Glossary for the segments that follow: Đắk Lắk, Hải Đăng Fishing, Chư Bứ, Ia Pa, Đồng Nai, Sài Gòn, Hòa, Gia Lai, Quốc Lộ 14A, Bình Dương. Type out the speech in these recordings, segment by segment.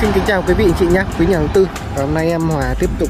xin kính chào quý vị anh chị nhé, quý nhà đầu tư. Và hôm nay em Hòa tiếp tục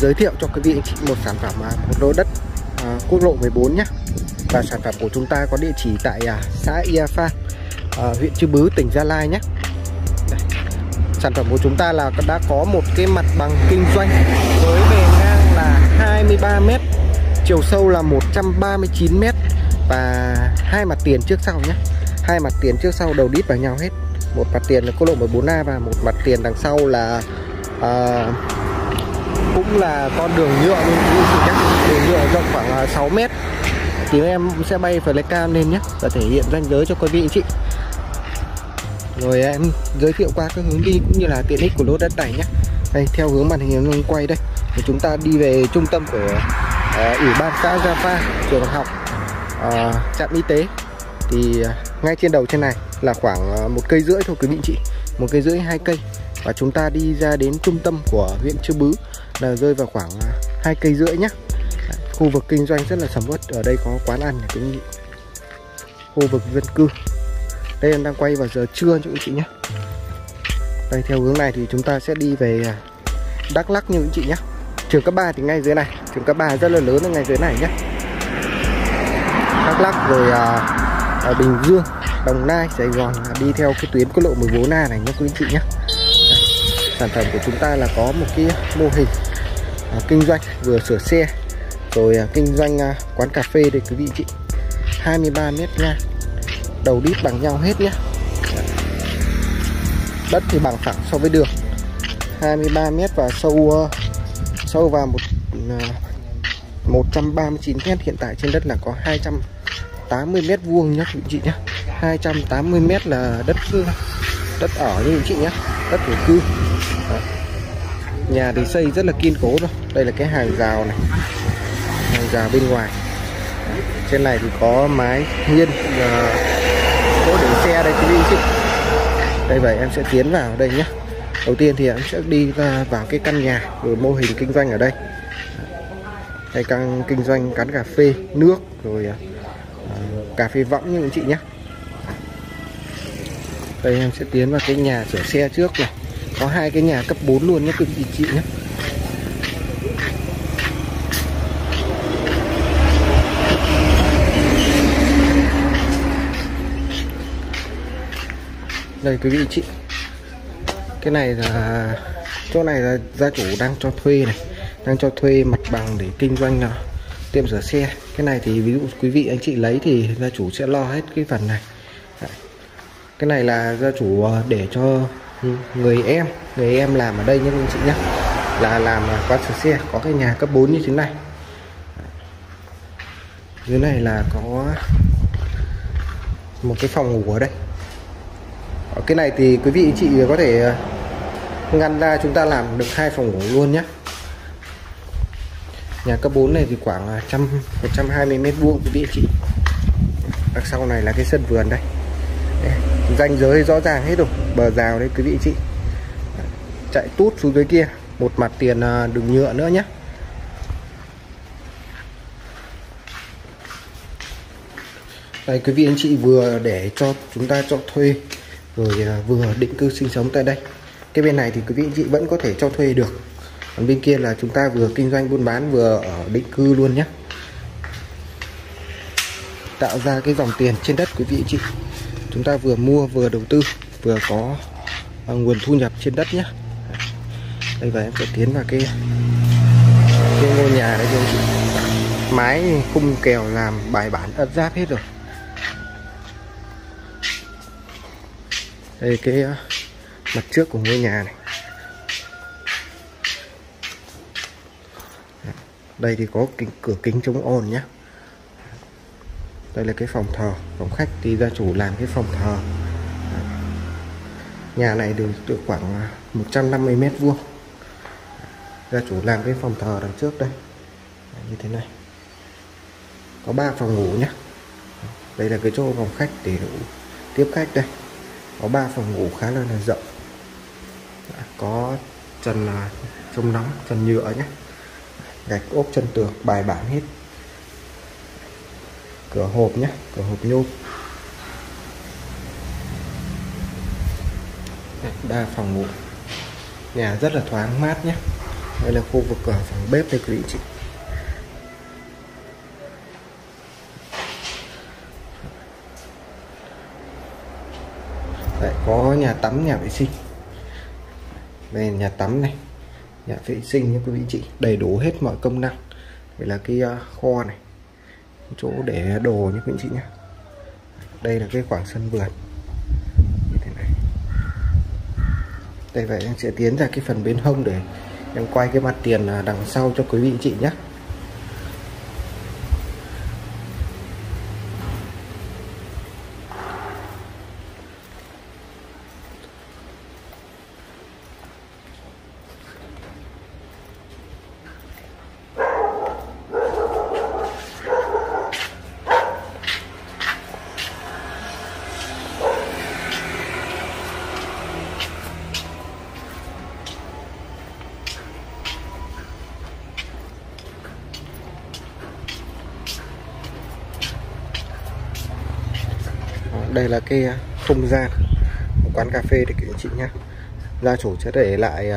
giới thiệu cho quý vị anh chị một sản phẩm, một lô đất quốc lộ 14 nhé. Và sản phẩm của chúng ta có địa chỉ tại xã Ia Pa, huyện Chư Bứ, tỉnh Gia Lai nhé. Đây. Sản phẩm của chúng ta là đã có một cái mặt bằng kinh doanh với bề ngang là 23 m, chiều sâu là 139 m và hai mặt tiền trước sau nhé. Hai mặt tiền trước sau đầu đít vào nhau hết. Một mặt tiền là quốc lộ 14A và một mặt tiền đằng sau là cũng là con đường nhựa luôn quý vị nhé. Đường nhựa rộng khoảng 6 m. Thì em sẽ bay phần cam lên nhé, và thể hiện ranh giới cho quý vị chị. Rồi em giới thiệu qua các hướng đi cũng như là tiện ích của lô đất này nhé. Đây, theo hướng màn hình em quay đây thì chúng ta đi về trung tâm của Ủy ban xã Gia Pa, trường học, trạm y tế. Thì ngay trên đầu trên này là khoảng 1,5 cây thôi quý vị chị, 1,5 2 cây. Và chúng ta đi ra đến trung tâm của huyện Chư Bứ là rơi vào khoảng 2,5 cây nhé. Khu vực kinh doanh rất là sầm uất, ở đây có quán ăn này quý vị. Khu vực dân cư. Đây em đang quay vào giờ trưa cho quý chị nhé. Đây, theo hướng này thì chúng ta sẽ đi về Đắk Lắk như quý chị nhé. Trường cấp 3 thì ngay dưới này, trường cấp 3 rất là lớn ở ngay dưới này nhé. Đắk Lắk rồi ở Bình Dương, Đồng Nai, Sài Gòn đi theo cái tuyến quốc lộ 14A này nhé quý anh chị nhé. Đây, sản phẩm của chúng ta là có một cái mô hình kinh doanh vừa sửa xe rồi kinh doanh quán cà phê đây quý vị chị. 23 m nha, đầu đít bằng nhau hết nhé. Đất thì bằng phẳng so với đường, 23 m và sâu vào 139 m. Hiện tại trên đất là có 280 m vuông nhé quý chị nhé. 280 m là đất ở như chị nhé, đất thổ cư. Đấy. Nhà thì xây rất là kiên cố rồi. Đây là cái hàng rào này, hàng rào bên ngoài. Đấy. Trên này thì có mái hiên, chỗ để xe đây quý chị. Đây, vậy em sẽ tiến vào đây nhé. Đầu tiên thì em sẽ đi vào cái căn nhà rồi mô hình kinh doanh ở đây. Đây, căn kinh doanh quán cà phê, nước rồi cà phê võng như anh chị nhé. Đây em sẽ tiến vào cái nhà sửa xe trước này. Có hai cái nhà cấp 4 luôn nhé, cực kỳ chị nhé. Đây quý vị chị. Cái này là chỗ này là gia chủ đang cho thuê này, đang cho thuê mặt bằng để kinh doanh tiệm rửa xe. Cái này thì ví dụ quý vị anh chị lấy thì gia chủ sẽ lo hết cái phần này. Đấy. Cái này là gia chủ để cho người em làm ở đây nhé anh chị nhé, là làm quán sửa xe. Có cái nhà cấp 4 như thế này. Đấy. Dưới này là có một cái phòng ngủ ở đây. Ở cái này thì quý vị anh chị có thể ngăn ra, chúng ta làm được 2 phòng ngủ luôn nhé. Nhà cấp 4 này thì khoảng 120 m vuông quý vị chị. Đằng sau này là cái sân vườn đây. Đây, ranh giới rõ ràng hết rồi, bờ rào đấy quý vị chị. Chạy tút xuống dưới kia, một mặt tiền đường nhựa nữa nhé. Đây quý vị anh chị, vừa để cho chúng ta cho thuê rồi vừa định cư sinh sống tại đây. Cái bên này thì quý vị anh chị vẫn có thể cho thuê được. Còn bên kia là chúng ta vừa kinh doanh buôn bán vừa ở định cư luôn nhé. Tạo ra cái dòng tiền trên đất quý vị chị. Chúng ta vừa mua vừa đầu tư, vừa có nguồn thu nhập trên đất nhé. Đây, và em sẽ tiến vào cái ngôi nhà đây thôi. Mái khung kèo làm bài bản ớt giáp hết rồi. Đây cái mặt trước của ngôi nhà này. Đây thì có cửa kính chống ồn nhé. Đây là cái phòng thờ, phòng khách thì gia chủ làm cái phòng thờ. Nhà này được khoảng 150 m vuông. Gia chủ làm cái phòng thờ đằng trước đây. Như thế này. Có 3 phòng ngủ nhé. Đây là cái chỗ phòng khách để tiếp khách đây. Có 3 phòng ngủ khá là rộng. Có trần chống nóng, trần nhựa nhé. Gạch ốp chân tường bài bản hết. Cửa hộp nhé, cửa hộp nhôm. 3 phòng ngủ, nhà rất là thoáng mát nhé. Đây là khu vực cửa phòng bếp đây quý chị. Đấy, có nhà tắm, nhà vệ sinh. Đây là nhà tắm này, nhà vệ sinh nhé quý vị chị, đầy đủ hết mọi công năng. Đây là cái kho này, chỗ để đồ nhé quý vị chị nhé. Đây là cái khoảng sân vườn như thế này. Đây, vậy em sẽ tiến ra cái phần bên hông để em quay cái mặt tiền đằng sau cho quý vị chị nhé. Đây là cái không gian một quán cà phê thì các chị nhé. Gia chủ sẽ để lại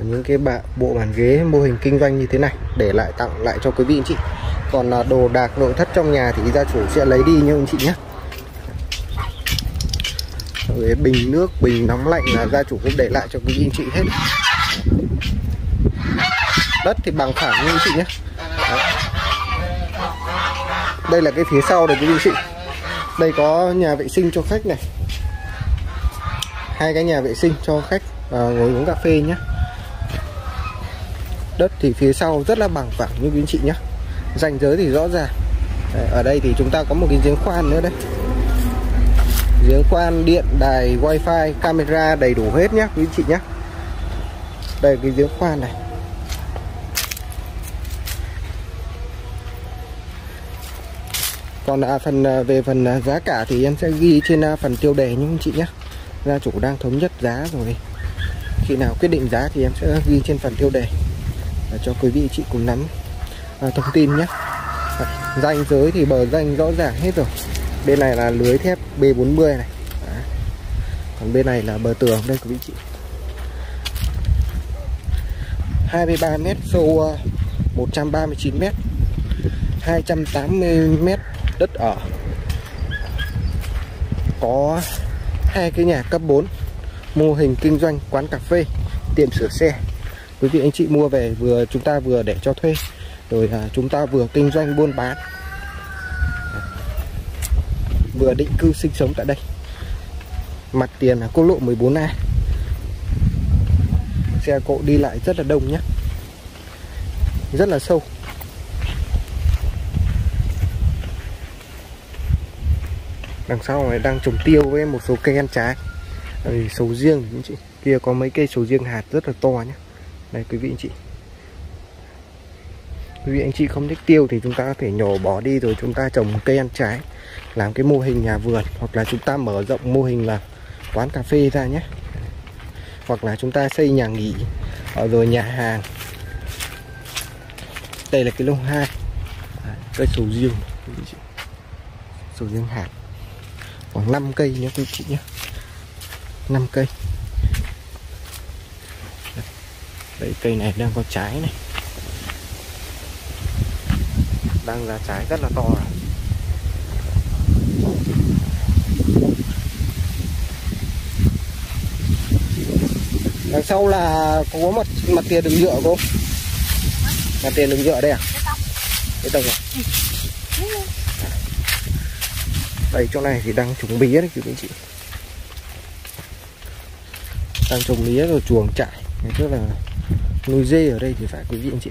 những cái bộ bàn ghế mô hình kinh doanh như thế này để lại tặng lại cho quý vị chị. Còn là đồ đạc nội thất trong nhà thì gia chủ sẽ lấy đi nha anh chị nhé. Rồi bình nước, bình nóng lạnh là gia chủ cũng để lại cho quý vị chị hết. Đất thì bằng phẳng như anh chị nhé. Đó. Đây là cái phía sau này quý vị chị. Đây có nhà vệ sinh cho khách này, hai cái nhà vệ sinh cho khách ngồi uống cà phê nhé. Đất thì phía sau rất là bằng phẳng như quý anh chị nhé, ranh giới thì rõ ràng. Ở đây thì chúng ta có một cái giếng khoan nữa đấy, giếng khoan, điện, đài, wifi, camera đầy đủ hết nhé quý anh chị nhé. Đây cái giếng khoan này. Còn về phần giá cả thì em sẽ ghi trên phần tiêu đề nhé anh chị nhé. Gia chủ đang thống nhất giá rồi, khi nào quyết định giá thì em sẽ ghi trên phần tiêu đề cho quý vị chị cùng nắm thông tin nhé. Ranh giới thì bờ ranh rõ ràng hết rồi. Bên này là lưới thép B40 này. Đó. Còn bên này là bờ tường đây quý vị chị. 23m sâu 139m, 280m đất ở, có hai cái nhà cấp 4, mô hình kinh doanh quán cà phê, tiệm sửa xe. Quý vị anh chị mua về vừa chúng ta vừa để cho thuê, rồi chúng ta vừa kinh doanh buôn bán, vừa định cư sinh sống tại đây. Mặt tiền là quốc lộ 14A, xe cộ đi lại rất là đông nhé, rất là sâu. Đằng sau này đang trồng tiêu với một số cây ăn trái, sầu riêng anh chị. Kia có mấy cây sầu riêng hạt rất là to nhé. Đây quý vị anh chị, quý vị anh chị không thích tiêu thì chúng ta có thể nhổ bỏ đi, rồi chúng ta trồng cây ăn trái, làm cái mô hình nhà vườn, hoặc là chúng ta mở rộng mô hình là quán cà phê ra nhé. Hoặc là chúng ta xây nhà nghỉ rồi nhà hàng. Đây là cái lô 2, cây sầu riêng, sầu riêng hạt khoảng 5 cây nhé quý chị nhé, 5 cây. Đấy, cây này đang có trái này, đang ra trái rất là to rồi. Đằng sau là có mặt tiền đường nhựa không? Mặt tiền đường nhựa đây à? Cái tông à? Đây chỗ này thì đang trồng mía đấy quý vị chị, đang trồng mía rồi chuồng trại, tức là nuôi dê ở đây thì phải quý vị anh chị,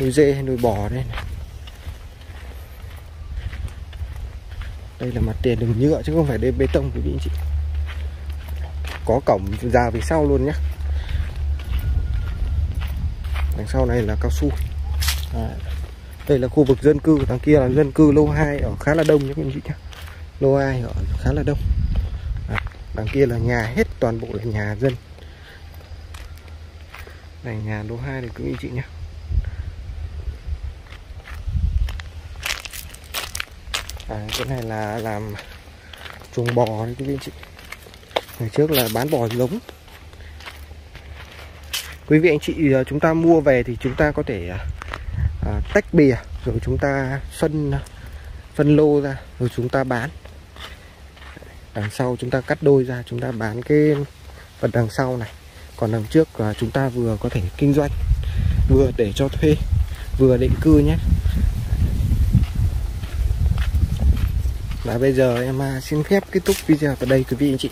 nuôi dê hay nuôi bò đây này. Đây là mặt tiền đường nhựa chứ không phải đây bê tông quý vị anh chị, có cổng ra về sau luôn nhé. Đằng sau này là cao su. Đây là khu vực dân cư, đằng kia là dân cư lô 2 ở khá là đông nhé quý vị nhé. Lô 2 ở khá là đông. Đằng kia là nhà hết, toàn bộ là nhà dân. Này nhà lô 2 này quý anh chị nhé. Cái này là làm chuồng bò đấy quý anh chị. Ngày trước là bán bò giống. Quý vị anh chị, chúng ta mua về thì chúng ta có thể tách bìa, rồi chúng ta phân lô ra, rồi chúng ta bán. Đằng sau chúng ta cắt đôi ra, chúng ta bán cái phần đằng sau này. Còn đằng trước chúng ta vừa có thể kinh doanh, vừa để cho thuê, vừa định cư nhé. Và bây giờ em xin phép kết thúc video tại đây quý vị anh chị.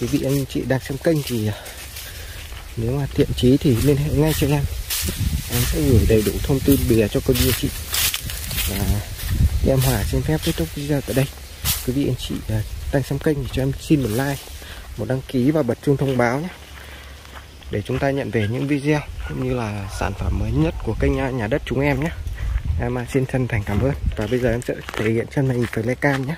Quý vị anh chị đang xem kênh thì nếu mà thiện chí thì liên hệ ngay cho em. Em sẽ gửi đầy đủ thông tin bìa cho quý vị anh chị. Và em Hòa xin phép kết thúc video tại đây. Quý vị anh chị đang xem kênh thì cho em xin một like, một đăng ký và bật chuông thông báo nhé, để chúng ta nhận về những video cũng như là sản phẩm mới nhất của kênh Nhà Đất chúng em nhé. Em xin chân thành cảm ơn. Và bây giờ em sẽ thể hiện chân mình từ flycam nhé.